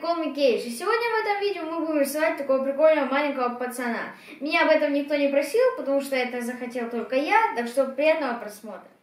CallMeCage. И сегодня в этом видео мы будем рисовать такого прикольного маленького пацана. Меня об этом никто не просил, потому что это захотел только я, так что приятного просмотра.